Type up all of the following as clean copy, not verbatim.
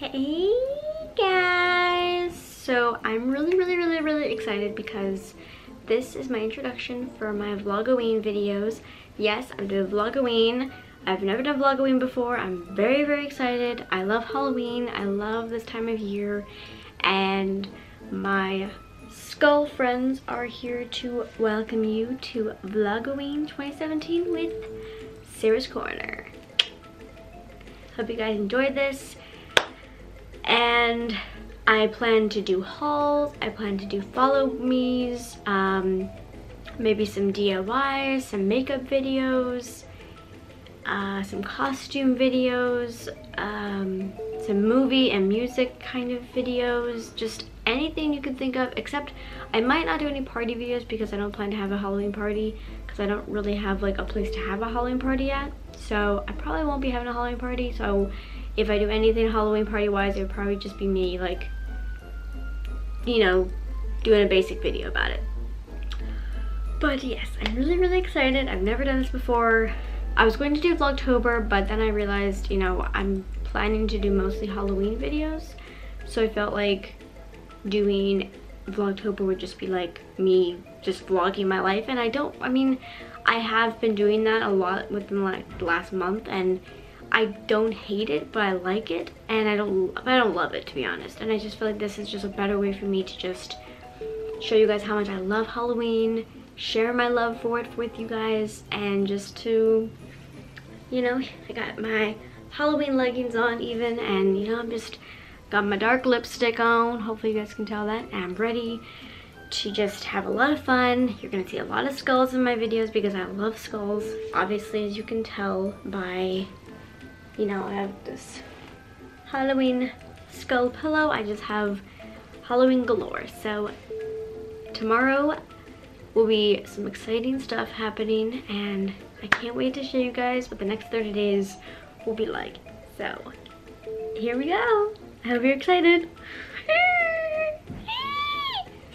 Hey guys! So I'm really excited because this is my introduction for my Vlogoween videos. Yes, I'm doing Vlogoween. I've never done Vlogoween before. I'm very excited. I love Halloween. I love this time of year. And my skull friends are here to welcome you to Vlogoween 2017 with Sarah's Corner. Hope you guys enjoyed this. And I plan to do hauls, I plan to do follow me's, maybe some DIYs, some makeup videos, some costume videos, some movie and music kind of videos, just anything you can think of, except I might not do any party videos because I don't plan to have a Halloween party because I don't really have like a place to have a Halloween party at. So I probably won't be having a Halloween party, so if I do anything Halloween party wise, it would probably just be me, like, you know, doing a basic video about it. But yes, I'm really excited. I've never done this before. I was going to do Vlogtober, but then I realized, you know, I'm planning to do mostly Halloween videos. So I felt like doing Vlogtober would just be like me just vlogging my life. And I have been doing that a lot within like the last month, and I don't hate it, but I like it, and I don't love it, to be honest. And I just feel like this is just a better way for me to just show you guys how much I love Halloween, share my love for it with you guys, and just to, you know, I got my Halloween leggings on even, and, you know, I'm just got my dark lipstick on. Hopefully you guys can tell that. And I'm ready to just have a lot of fun. You're gonna see a lot of skulls in my videos because I love skulls. Obviously, as you can tell by, you know, I have this Halloween skull pillow. I just have Halloween galore. So tomorrow will be some exciting stuff happening, and I can't wait to show you guys what the next 30 days will be like. So here we go. I hope you're excited.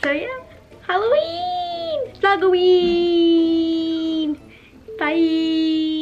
So yeah, Halloween! Vlogoween! Bye!